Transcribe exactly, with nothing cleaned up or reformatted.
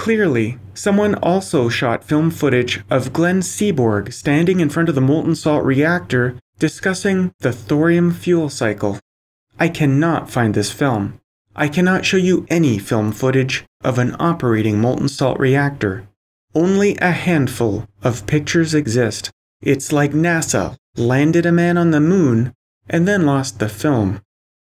Clearly, someone also shot film footage of Glenn Seaborg standing in front of the molten salt reactor discussing the thorium fuel cycle. I cannot find this film. I cannot show you any film footage of an operating molten salt reactor. Only a handful of pictures exist. It's like NASA landed a man on the moon and then lost the film.